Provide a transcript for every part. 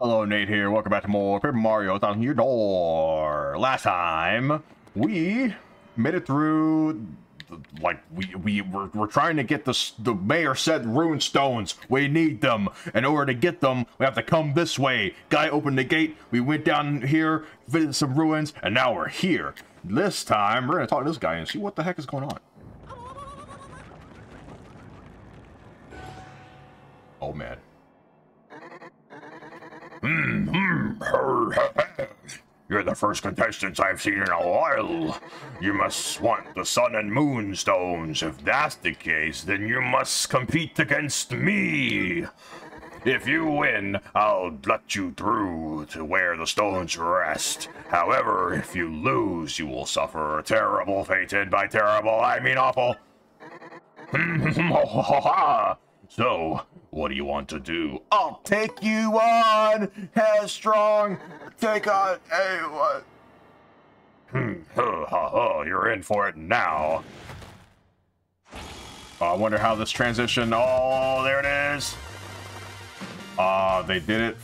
Hello, Nate here. Welcome back to more Paper Mario, Thousand-Year Door. Last time, we made it through, like, we're trying to get the mayor said rune stones. We need them. In order to get them, we have to come this way. Guy opened the gate, we went down here, visited some ruins, and now we're here. This time, we're going to talk to this guy and see what the heck is going on. Oh, man. You're the first contestants I've seen in a while. You must want the sun and moon stones. If that's the case, then you must compete against me. If you win, I'll let you through to where the stones rest. However, if you lose, you will suffer a terrible fate, and by terrible, I mean awful. So, what do you want to do? I'll take you on, Headstrong. Take on anyone. You're in for it now. I wonder how this transition. Oh, there it is. They did it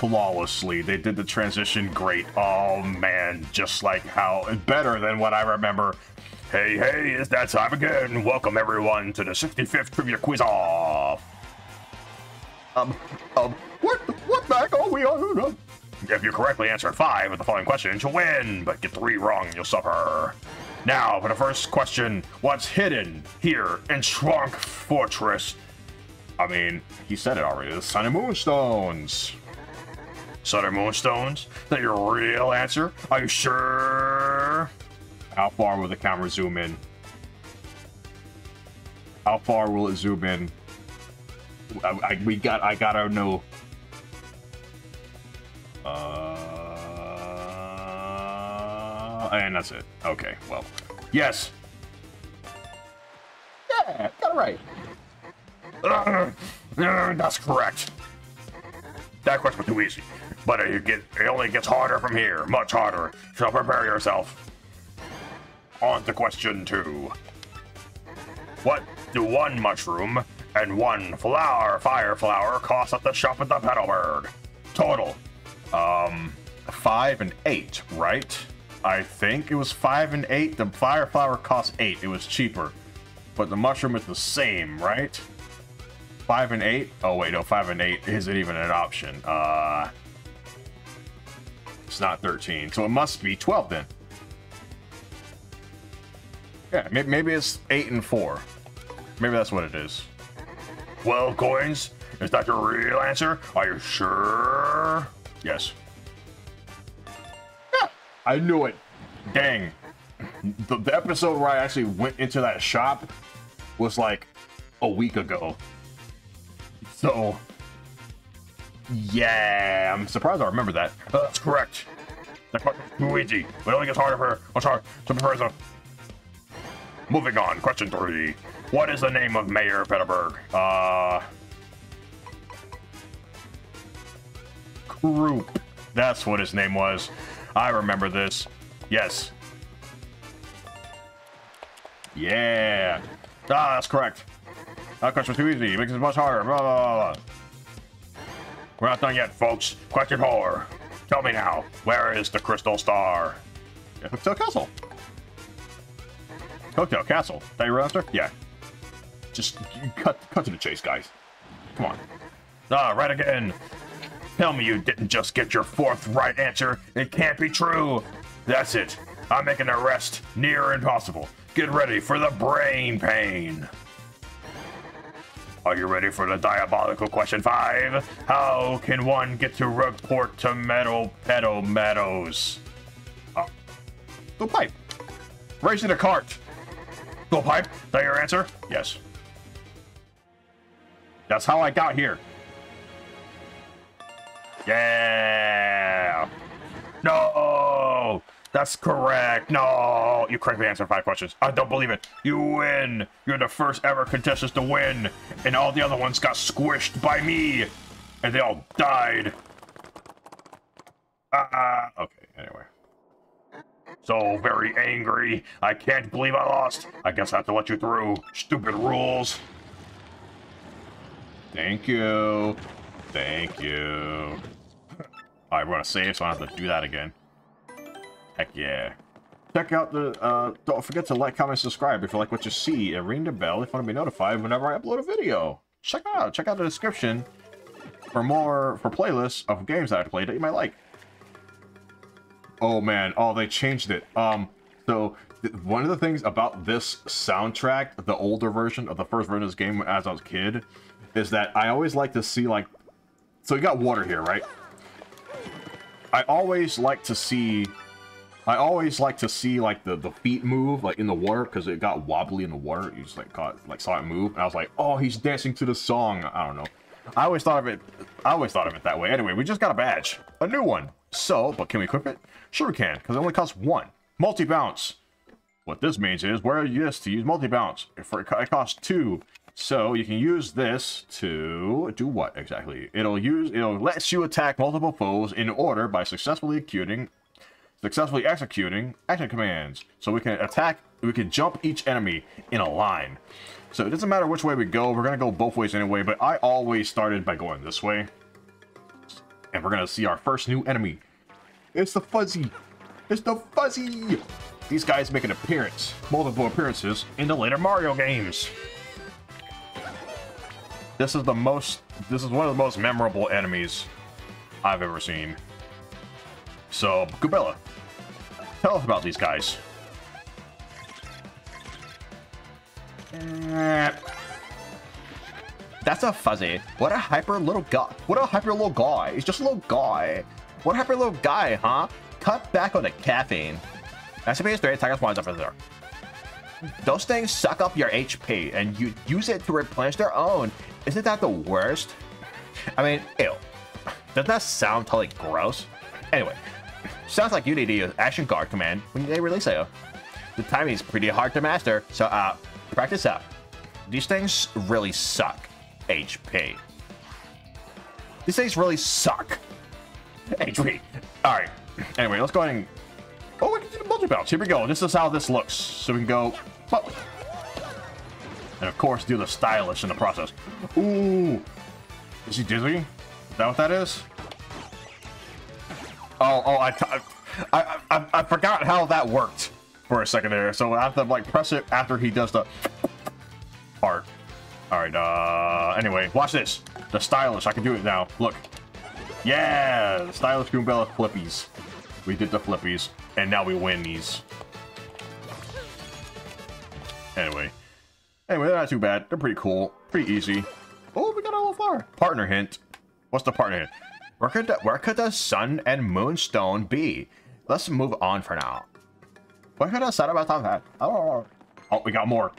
flawlessly. They did the transition great. Oh man, just like how better than what I remember. Hey, hey, it's that time again. Welcome, everyone, to the 65th Trivia Quiz-Off. What the heck are we on? If you correctly answer 5 of the following questions, you'll win, but get 3 wrong, you'll suffer. Now, for the first question, what's hidden here in Shrunk Fortress? I mean, he said it already, the Sun and Moon Stones. Sun and Moon Stones? Is that your real answer? Are you sure? How far will the camera zoom in? How far will it zoom in? I gotta know. And that's it. Okay, well. Yes! Yeah, got it right. That's correct. That question was too easy. But it only gets harder from here. Much harder. So prepare yourself. On to question 2. What do 1 mushroom and 1 fire flower cost at the shop at the Petalburg? Total. 5 and 8, right? I think it was 5 and 8. The fire flower cost 8. It was cheaper. But the mushroom is the same, right? 5 and 8? Oh wait, no, 5 and 8 isn't even an option. It's not 13. So it must be 12 then. Yeah, maybe it's 8 and 4. Maybe that's what it is. 12 coins? Is that your real answer? Are you sure? Yes. Yeah, I knew it. Dang. The episode where I actually went into that shop was like a week ago. So, yeah, I'm surprised I remember that. That's correct. That's too easy. It only gets harder for... I'm sorry. Moving on, question 3. What is the name of Mayor Federberg? Kroop. That's what his name was. I remember this. Yes. Yeah. Ah, that's correct. That question was too easy. It makes it much harder. Blah, blah, blah. We're not done yet, folks. Question 4. Tell me now, where is the crystal star? Hooktail Castle. Hooktail Castle. That your answer? Yeah. Just cut to the chase, guys. Come on. Ah, right again. Tell me you didn't just get your 4th right answer. It can't be true. That's it. I'm making a rest near impossible. Get ready for the brain pain. Are you ready for the diabolical question 5? How can one get to Rogueport to Petal Meadows? Oh. The pipe. Raising a cart. Go pipe. Is that your answer? Yes. That's how I got here. Yeah. No. That's correct. No. You correctly answered 5 questions. I don't believe it. You win. You're the first ever contestant to win. And all the other ones got squished by me. And they all died. Okay, anyway. So very angry. I can't believe I lost. I guess I have to let you through. Stupid rules. Thank you. Thank you. Alright, we're gonna save, so I don't have to do that again. Heck yeah. Check out the, don't forget to like, comment, subscribe if you like what you see, and ring the bell if you want to be notified whenever I upload a video. Check out the description for more, for playlists of games that I played that you might like. Oh man, oh, they changed it. So one of the things about this soundtrack, the older version of the first version of this game as I was a kid, is that I always like to see, like, so you got water here, right? I always like to see like the feet move, like in the water, because it got wobbly in the water. You just like saw it move, and I was like, oh, he's dancing to the song. I don't know. I always thought of it that way. Anyway, we just got a badge, a new one. So, but can we equip it? Sure we can, because it only costs one. Multi-bounce. What this means is, where you used to use multi-bounce. It costs two. So you can use this to do what exactly? It'll let you attack multiple foes in order by successfully executing action commands. So we can jump each enemy in a line. So it doesn't matter which way we go, we're gonna go both ways anyway, but I always started by going this way. And we're gonna see our first new enemy. It's the Fuzzy. It's the Fuzzy. These guys make an appearance, multiple appearances in the later Mario games. This is one of the most memorable enemies I've ever seen. So, Goombella, tell us about these guys. That's a Fuzzy. What a hyper little guy. What a hyper little guy. He's just a little guy. What a hyper little guy, huh? Cut back on the caffeine. SCP is 3 attackers once after there. Those things suck up your HP, and you use it to replenish their own. Isn't that the worst? I mean, ew. Doesn't that sound totally gross? Anyway, sounds like you need to use action guard command when they release AO. The timing is pretty hard to master, so practice up. These things really suck HP. These things really suck HP. All right. Anyway, let's go ahead and... Oh, we can do the multi-bounce. Here we go. This is how this looks. So we can go... Oh. And of course, do the stylish in the process. Ooh. Is he dizzy? Is that what that is? Oh, I forgot how that worked for a second there. So I have to, like, press it after he does the... part. Alright, anyway. Watch this. The stylish. I can do it now. Look. Yeah! The stylish Goombella flippies. We did the flippies, and now we win these. Anyway, they're not too bad. They're pretty cool, pretty easy. Oh, we got a little flower. Partner hint. What's the partner hint? Where could the sun and moonstone be? Let's move on for now. Where could the sun about time that? Oh, we got more.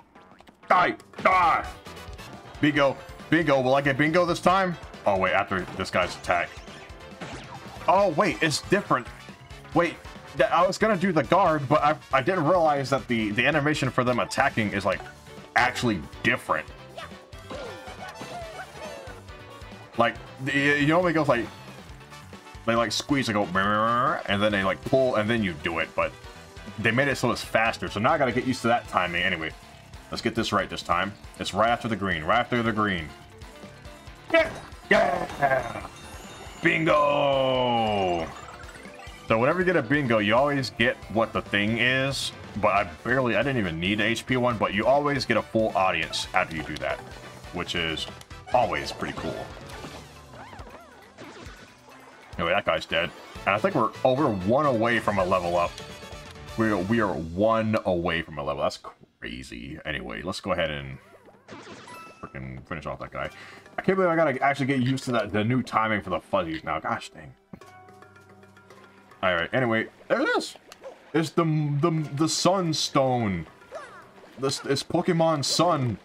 Die, die. Bingo, bingo. Will I get bingo this time? Oh wait, after this guy's attack. Oh wait, it's different. Wait, I was gonna do the guard, but I didn't realize that the animation for them attacking is, like, actually different. Like, you know, it goes like, they like squeeze and go, and then they like pull, and then you do it, but they made it so it's faster, so now I gotta get used to that timing. Anyway, let's get this right this time. It's right after the green, right after the green. Yeah! Yeah! Bingo! So whenever you get a bingo, you always get what the thing is, but I didn't even need the HP one, but you always get a full audience after you do that, which is always pretty cool. Anyway, that guy's dead. And I think we're over one away from a level up. We are one away from a level. That's crazy. Anyway, let's go ahead and freaking finish off that guy. I can't believe I gotta actually get used to the new timing for the fuzzies now. Gosh dang. All right. Anyway, there it is. It's the Sunstone. It's Pokemon Sun.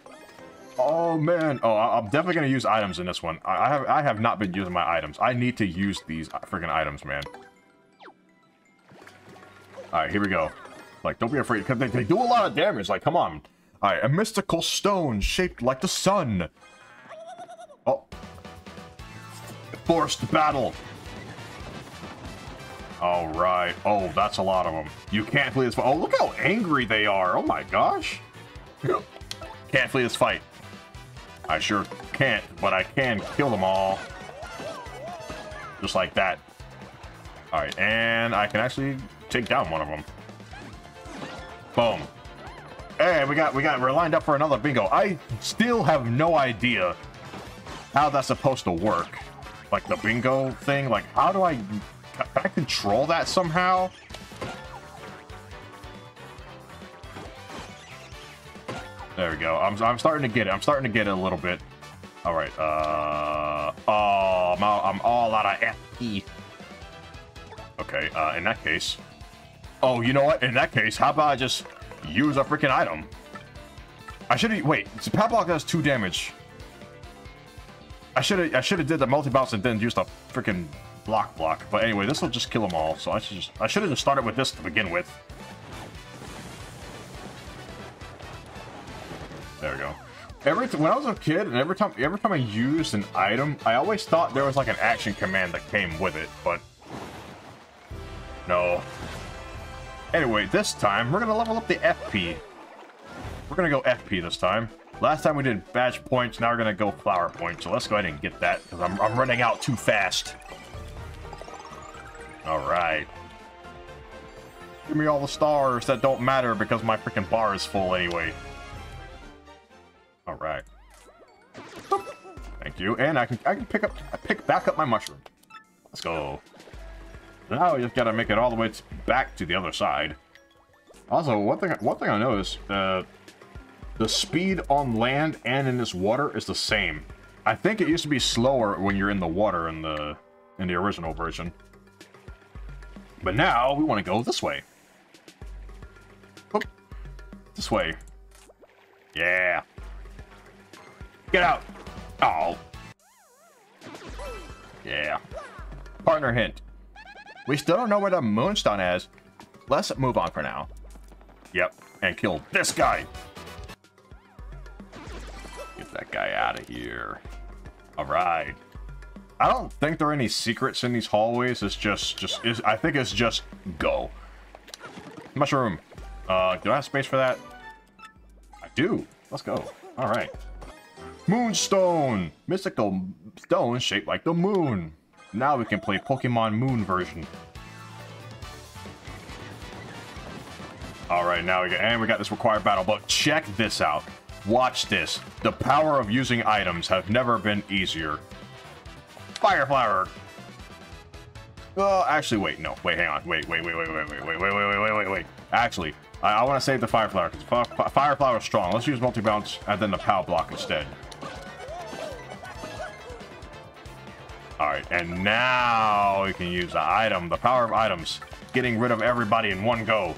Oh man. Oh, I'm definitely gonna use items in this one. I have not been using my items. I need to use these freaking items, man. All right, here we go. Like, don't be afraid, because they do a lot of damage. Like, come on. All right, a mystical stone shaped like the sun. Oh, forced battle. All right. Oh, that's a lot of them. You can't flee this fight. Oh, look how angry they are. Oh, my gosh. Can't flee this fight. I sure can't, but I can kill them all. Just like that. Alright, and I can actually take down one of them. Boom. Hey, we're lined up for another bingo. I still have no idea how that's supposed to work. Like, the bingo thing. Like, how do I... Can I control that somehow? There we go. I'm starting to get it. I'm starting to get it a little bit. Alright, oh, I'm all out of FP. Okay, in that case... Oh, you know what? In that case, how about I just use a freaking item? I should've... Wait, so Patblock does 2 damage. I should've did the multi-bounce and then used the freaking block. But anyway, this will just kill them all, so I should've just started with this to begin with. There we go. When I was a kid, and every time I used an item, I always thought there was like an action command that came with it, but... No. Anyway, this time, we're gonna level up the FP. We're gonna go FP this time. Last time we did badge points, now we're gonna go flower points, so let's go ahead and get that, because I'm running out too fast. Alright. Give me all the stars that don't matter, because my freaking bar is full anyway. Alright. Thank you, and I can pick back up my mushroom. Let's go. Now we just gotta make it all the way back to the other side. Also, one thing I noticed, the speed on land and in this water is the same. I think it used to be slower when you're in the water in the original version. But now we want to go this way. Oop. This way. Yeah. Get out. Oh. Yeah. Partner hint. We still don't know where the Moonstone is. Let's move on for now. Yep, and kill this guy. Get that guy out of here. All right. I don't think there are any secrets in these hallways. It's just I think it's just go. Mushroom. Do I have space for that? I do. Let's go. All right. Moonstone. Mystical stone shaped like the moon. Now we can play Pokemon Moon version. Alright, now we got this required battle, but check this out. Watch this. The power of using items have never been easier. Fire flower! Well, actually, wait, no. Wait, hang on. Wait. Actually, I want to save the fire flower, because fire flower is strong. Let's use multi-bounce and then the POW block instead. Alright, and now we can use the item, the power of items, getting rid of everybody in one go.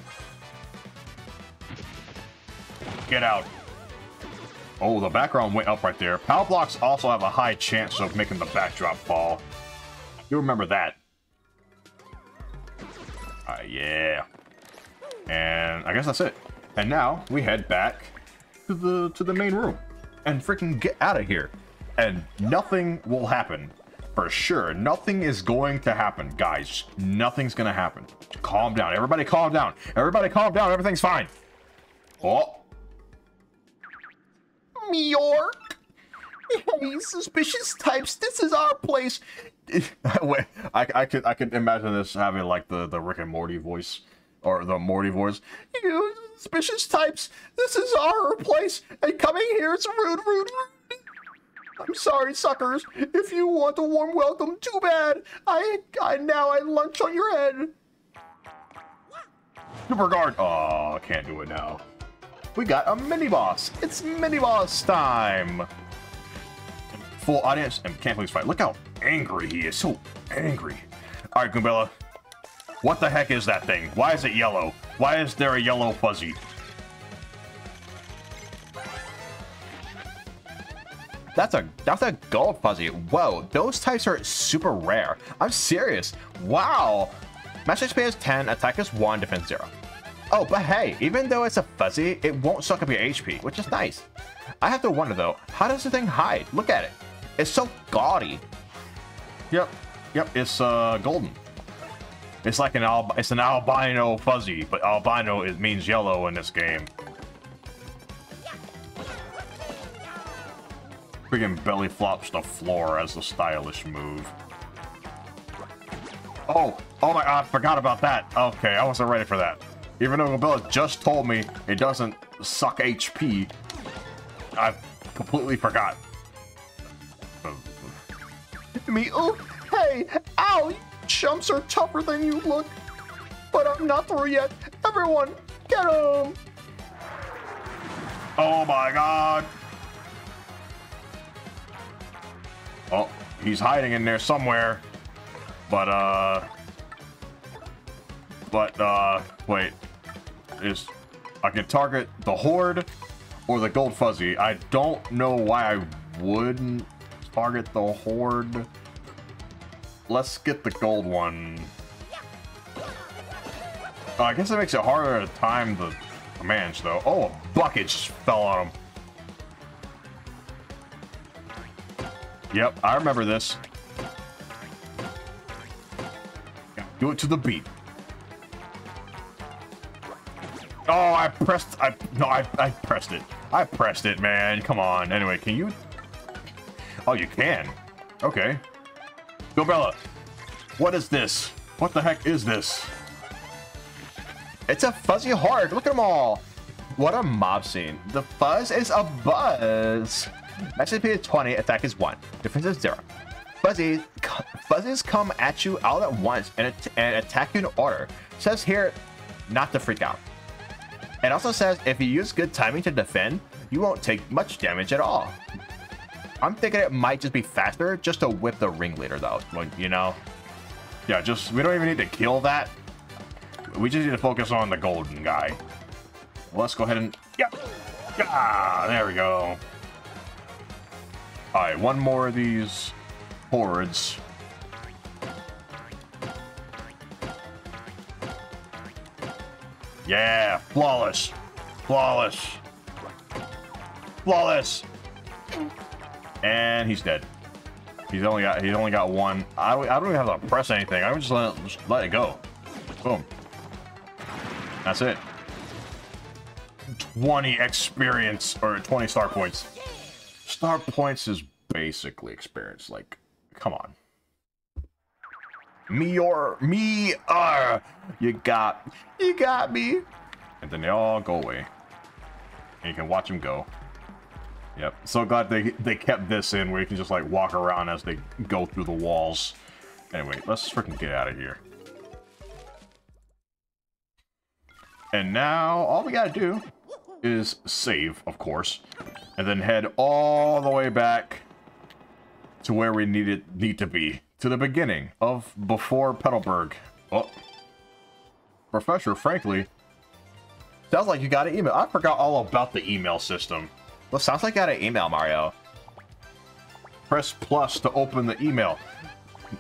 Get out. Oh, the background went up right there. Pow blocks also have a high chance of making the backdrop fall. You remember that. Alright, yeah. And I guess that's it. And now we head back to the main room and freaking get out of here. And nothing will happen. For sure, nothing is going to happen, guys. Nothing's gonna happen. Calm down. Everybody calm down. Everybody calm down. Everything's fine. Oh. York. Any suspicious types? This is our place. Wait, I could imagine this having like the Rick and Morty voice. Or the Morty voice. You suspicious types, this is our place. And coming here is rude. I'm sorry, suckers. If you want a warm welcome, too bad. I now lunch on your head. Super guard. Oh, can't do it now. We got a mini boss. It's mini boss time. Full audience and can't please fight. Look how angry he is. So angry. All right, Goombella. What the heck is that thing? Why is it yellow? Why is there a yellow fuzzy? That's a gold fuzzy. Whoa, those types are super rare. I'm serious. Wow. Max XP is 10, attack is 1, defense 0. Oh, but hey, even though it's a fuzzy, it won't suck up your HP, which is nice. I have to wonder though, how does the thing hide? Look at it. It's so gaudy. Yep, it's golden. It's like it's an albino fuzzy, but albino means yellow in this game. Freaking belly flops the floor as a stylish move. Oh, oh my God, I forgot about that. Okay, I wasn't ready for that. Even though Goombella just told me it doesn't suck HP, I completely forgot. Me, oh, hey, ow, you chumps are tougher than you look. But I'm not through yet. Everyone, get him. Oh my God. Oh, he's hiding in there somewhere. But wait. I can target the Horde or the Gold Fuzzy. I don't know why I wouldn't target the Horde. Let's get the gold one. Oh, I guess it makes it harder to time the commands, though. Oh, a bucket just fell on him. Yep, I remember this. Do it to the beat. Oh, I pressed it. I pressed it, man. Come on. Anyway, can you? Oh, you can. Okay. Goombella, what is this? What the heck is this? It's a fuzzy horde. Look at them all. What a mob scene. The fuzz is a buzz. Max HP is 20. Attack is 1. Defense is 0. Fuzzies come at you all at once and attack you in order. It says here not to freak out. It also says if you use good timing to defend, you won't take much damage at all. I'm thinking it might just be faster just to whip the ringleader, though. Like, you know, yeah, just we don't even need to kill that. We just need to focus on the golden guy. Let's go ahead and yeah, there we go. All right, one more of these hordes. Yeah, flawless. Flawless. Flawless. And he's dead. He's only got one. I don't even have to press anything. I would just let it go. Boom. That's it. 20 experience or 20 star points. Star points is basically experience, like, come on. You got me. And then they all go away. And you can watch them go. Yep. So glad they kept this in where you can just like walk around as they go through the walls. Anyway, let's freaking get out of here. And now all we gotta do is save, of course, and then head all the way back to where we need to be. To the beginning of before Petalburg. Oh. Professor Frankly. Sounds like you got an email. I forgot all about the email system. Well, sounds like I got an email, Mario. Press plus to open the email.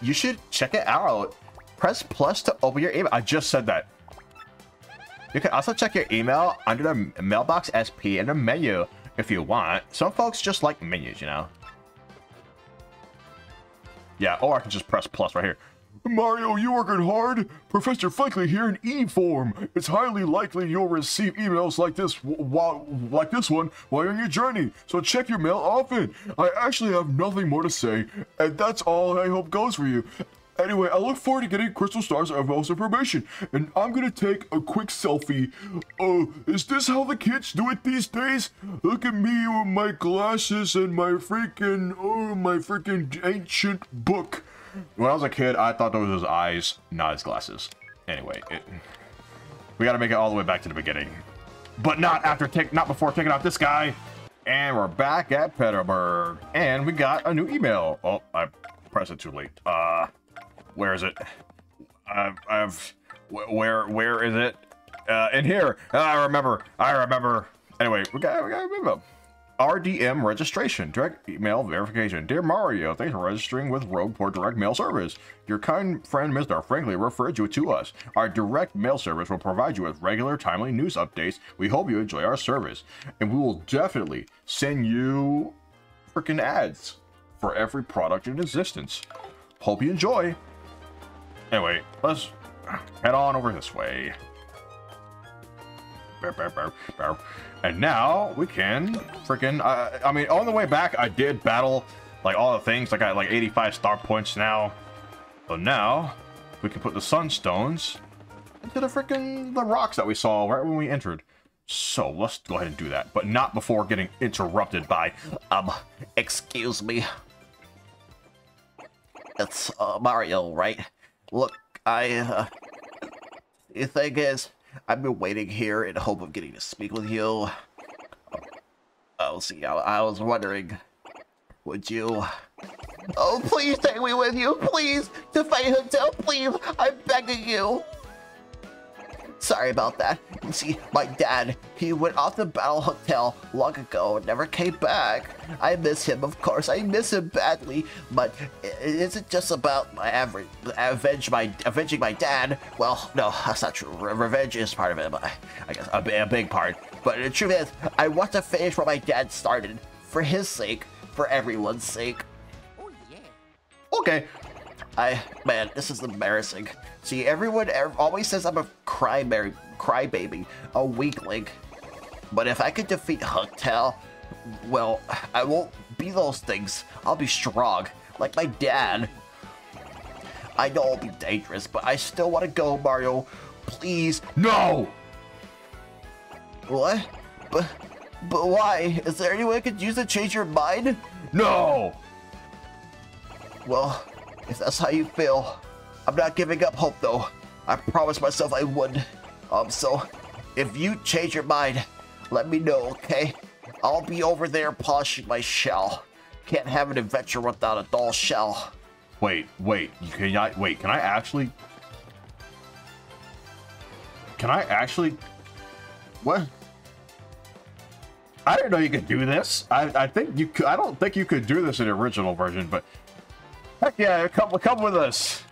You should check it out. Press plus to open your email. I just said that. You can also check your email under the mailbox SP in the menu if you want. Some folks just like menus, you know. Yeah, or I can just press plus right here. Mario, you working hard? Professor Frankly here in e-form. It's highly likely you'll receive emails like this one while you're on your journey, so check your mail often. I actually have nothing more to say, and that's all I hope goes for you. Anyway, I look forward to getting crystal stars and most information, and I'm gonna take a quick selfie. Oh, is this how the kids do it these days? Look at me with my glasses and my freaking ancient book. When I was a kid, I thought those were his eyes, not his glasses. Anyway, we gotta make it all the way back to the beginning, but not before taking out this guy. And we're back at Petalburg, and we got a new email. Oh, I pressed it too late. Where is it? Where is it? In here. I remember. Anyway, we gotta remember. RDM registration, direct email verification. Dear Mario, thanks for registering with Rogueport direct mail service. Your kind friend Mr. Frankly referred you to us. Our direct mail service will provide you with regular, timely news updates. We hope you enjoy our service, and we will definitely send you freaking ads for every product in existence. Hope you enjoy. Anyway, let's head on over this way. And now we can freaking, I mean, on the way back, I did battle like all the things. I got like 85 star points now. So now We can put the sunstones into the freaking the rocks that we saw right when we entered. So let's go ahead and do that, but not before getting interrupted by, excuse me. It's Mario, right? Look, the thing is, I've been waiting here in hope of getting to speak with you. I was wondering, would you... Oh, please take me with you, please! To fight Hooktail, please! I'm begging you! Sorry about that. You see, my dad, he went off to battle Hooktail long ago and never came back. I miss him, of course. I miss him badly, but it isn't just about my avenging my dad. Well, no, that's not true. Revenge is part of it, but I guess a big part. But the truth is, I want to finish what my dad started, for his sake, for everyone's sake. Oh, yeah. Okay. Man, this is embarrassing. See, everyone always says I'm a crybaby, a weakling. But if I could defeat Hooktail, well, I won't be those things. I'll be strong, like my dad. I know I'll be dangerous, but I still want to go, Mario. Please. No! What? But why? Is there any way I could use to change your mind? No! Well... if that's how you feel, I'm not giving up hope though. I promised myself I would. So if you change your mind, let me know, okay? I'll be over there polishing my shell. Can't have an adventure without a doll shell. Wait, can I actually? What? I didn't know you could do this. I think you could. I don't think you could do this in the original version, but. Heck yeah, come with us.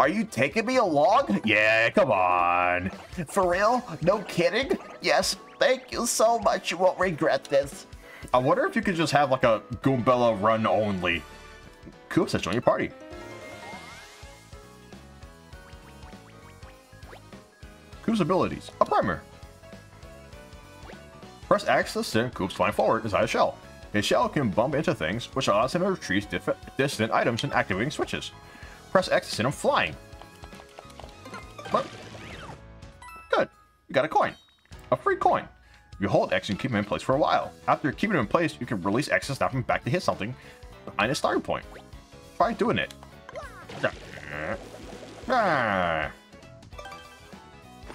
Are you taking me along? Yeah, come on. For real? No kidding? Yes, thank you so much. You won't regret this. I wonder if you could just have like a Goombella run only. Koops, join your party. Koops abilities. A primer. Press X to send Koops flying forward inside a shell. His shell can bump into things, which allows him to retrieve distant items and activating switches. Press X to send him flying. Good. You got a coin. A free coin. You hold X and keep him in place for a while. After keeping him in place, you can release X to snap him back to hit something behind his starting point. Try doing it.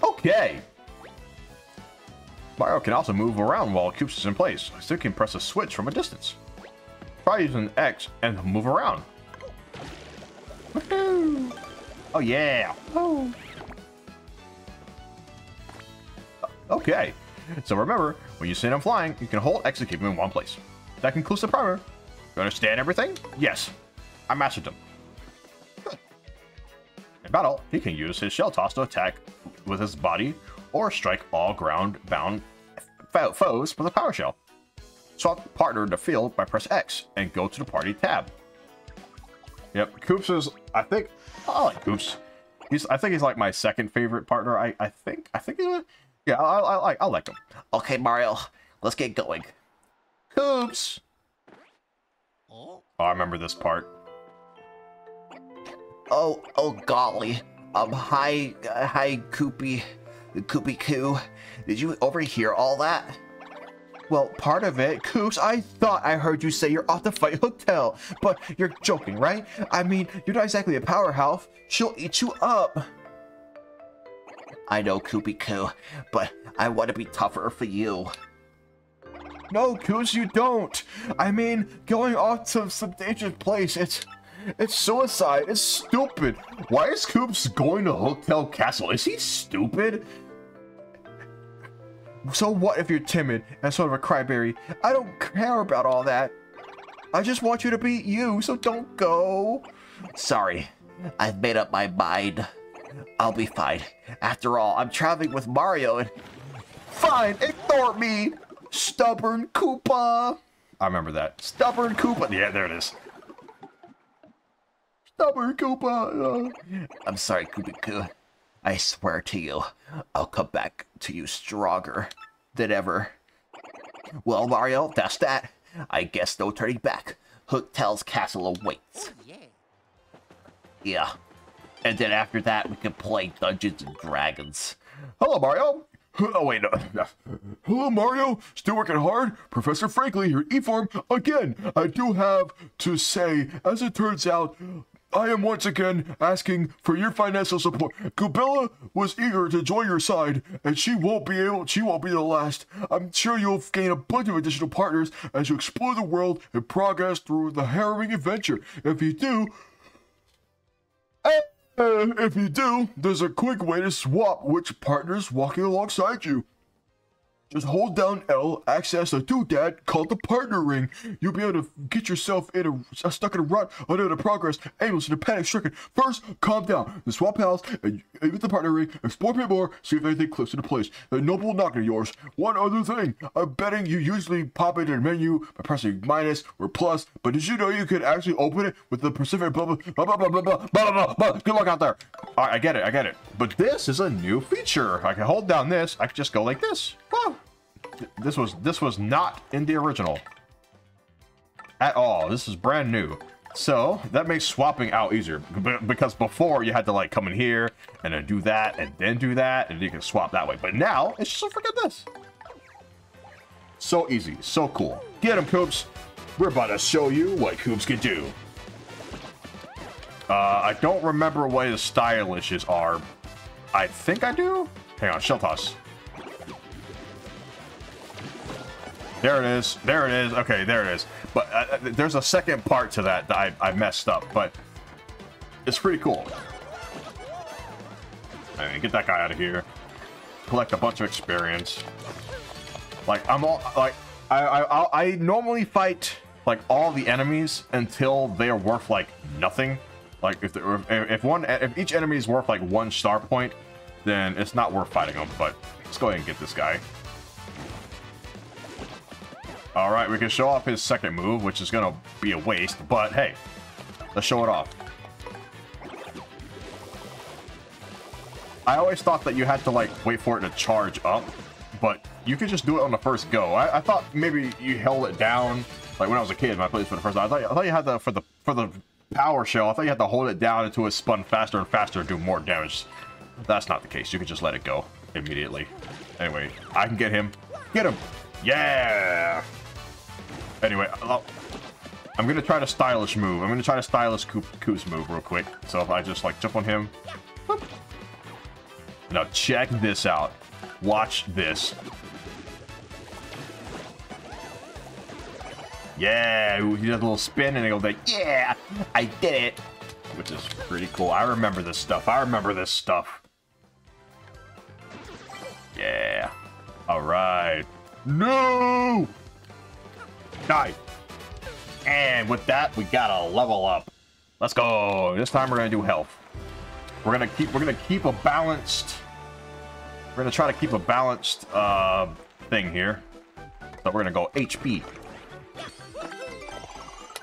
Okay. Mario can also move around while Koops is in place. I still can press a switch from a distance. Try using X and move around. Woohoo! Oh yeah! Woo. Okay, so remember, when you send him flying, you can hold X to keep him in one place. That concludes the primer. You understand everything? Yes, I mastered them. Good. In battle, he can use his shell toss to attack with his body, or strike all ground-bound foes with a power shell. Swap the partner in the field by press X and go to the party tab. Yep, Koops is. I like Koops. I think he's like my second favorite partner. I like him. Okay, Mario, let's get going. Koops. Oh, I remember this part. Oh, golly. Hi, Koopy. Koopy-Koo, did you overhear all that? Well, part of it, Koops, I thought I heard you say you're off to fight Hooktail, but you're joking, right? I mean, you're not exactly a powerhouse. She'll eat you up. I know, Koopy-Koo, but I want to be tougher for you. No, Koops, you don't. I mean, going off to some dangerous place, it's suicide. It's stupid. Why is Koops going to Hooktail Castle? Is he stupid? So what if you're timid and sort of a crybaby? I don't care about all that. I just want you to be you, so don't go. Sorry, I've made up my mind. I'll be fine. After all, I'm traveling with Mario and... Fine, ignore me, stubborn Koopa. I remember that. Stubborn Koopa. Yeah, there it is. Koopa. I'm sorry, Koopy-Koo. I swear to you, I'll come back to you stronger than ever. Well, Mario, that's that. I guess no turning back. Hooktail's castle awaits. Oh, yeah. And then after that, we could play Dungeons and Dragons. Hello, Mario. Oh, wait, no. Hello, Mario. Still working hard? Professor Frankly here, E-Form. Again, I do have to say, as it turns out, I am once again asking for your financial support. Goombella was eager to join your side, and she won't be the last. I'm sure you'll gain a bunch of additional partners as you explore the world and progress through the harrowing adventure. If you do, there's a quick way to swap which partner's walking alongside you. Just hold down L, access a doodad called the partner ring. You'll be able to get yourself in stuck in a rut, under the progress, aimless and panic stricken. First, calm down, then swap paths, and with the partner ring, explore a bit more, see if anything clips into place. The noble knocker yours. One other thing, I'm betting you usually pop into the menu by pressing minus or plus, but did you know you could actually open it with the Pacific blah blah blah blah blah blah blah blah blah? Good luck out there. Alright, I get it. But this is a new feature. I can hold down this, I can just go like this. Woo! This was not in the original at all. This is brand new, so that makes swapping out easier, because before you had to like come in here and then do that and then do that, and you can swap that way. But now it's just forget this. So easy, so cool. Get him, Koops. We're about to show you what Koops can do. I don't remember what his stylishes are. I think I do. Hang on, shell toss. There it is. Okay, there it is. But there's a second part to that that I messed up, but it's pretty cool. I mean, get that guy out of here. Collect a bunch of experience. Like I normally fight like all the enemies until they are worth like nothing. Like if each enemy is worth like 1 star point, then it's not worth fighting them. But let's go ahead and get this guy. All right, we can show off his second move, which is going to be a waste, but hey, let's show it off. I always thought that you had to, like, wait for it to charge up, but you could just do it on the first go. I thought maybe you held it down, like when I was a kid and I played this for the first time. I thought you had to, for the power shell, I thought you had to hold it down until it spun faster and faster and do more damage. That's not the case. You could just let it go immediately. Anyway, I can get him. Get him! Yeah! Anyway, I'm going to try to stylish move. I'm going to try to stylish Koops move real quick. So if I just, like, jump on him. Whoop. Now, check this out. Watch this. Yeah! He does a little spin and he goes like, yeah! I did it! Which is pretty cool. I remember this stuff. Yeah. Alright. No! Die. And with that, we gotta level up. Let's go. This time we're gonna do health. We're gonna try to keep a balanced thing here. So we're gonna go HP.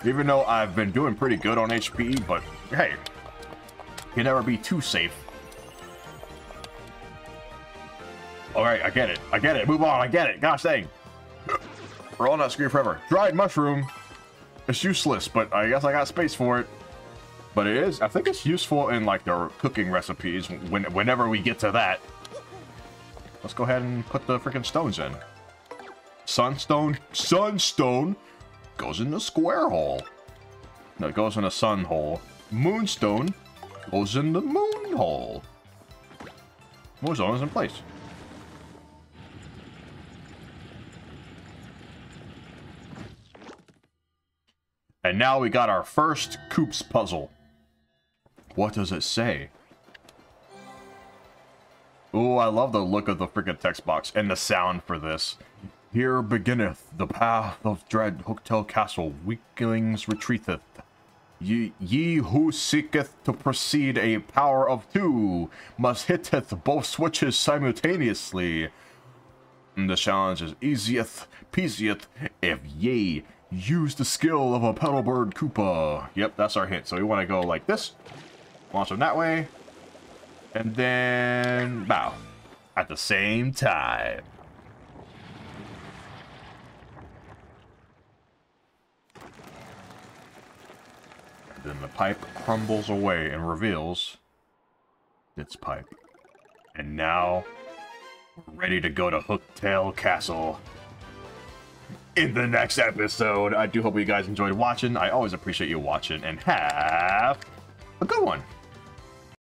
Even though I've been doing pretty good on HP, but hey, you can never be too safe. Alright, I get it. Move on, I get it. Gosh dang. We're on that screen forever. Dried mushroom. It's useless, but I guess I got space for it. But it is. I think it's useful in, like, the cooking recipes whenever we get to that. Let's go ahead and put the freaking stones in. Sunstone goes in the square hole. No, it goes in the sun hole. Moonstone goes in the moon hole. Moonstone is in place. And now we got our first Koops puzzle. What does it say? Ooh, I love the look of the freaking text box and the sound for this. Here beginneth the path of dread. Hooktail Castle, weaklings retreateth. Ye who seeketh to proceed a power of 2 must hitteth both switches simultaneously. And the challenge is easieth, peasieth, if ye use the skill of a Petalburg Koopa. Yep, that's our hint. So we want to go like this. Launch them that way. And then bow. At the same time. And then the pipe crumbles away and reveals its pipe. And now, we're ready to go to Hooktail Castle in the next episode. I do hope you guys enjoyed watching. I always appreciate you watching, and have a good one.